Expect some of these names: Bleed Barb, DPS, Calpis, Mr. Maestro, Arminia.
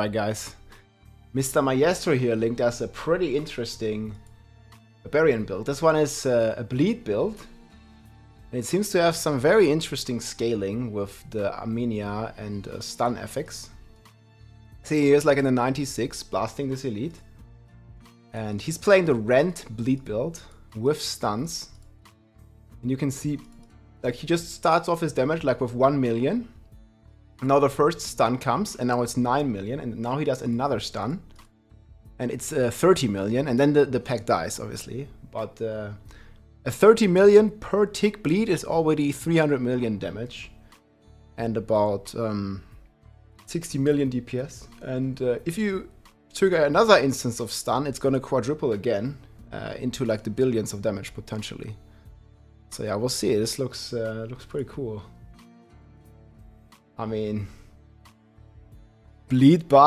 Right, guys. Mr. Maestro here linked us a pretty interesting barbarian build. This one is a bleed build. And it seems to have some very interesting scaling with the Arminia and stun effects. See, he is like in the 96, blasting this elite. And he's playing the Rent bleed build with stuns. And you can see, like, he just starts off his damage like with 1 million. Now the first stun comes, and now it's 9 million, and now he does another stun. And it's 30 million, and then the pack dies, obviously. But a 30 million per tick bleed is already 300 million damage. And about 60 million DPS. And if you trigger another instance of stun, it's gonna quadruple again into like the billions of damage, potentially. So yeah, we'll see. This looks pretty cool. I mean, Bleed Barb.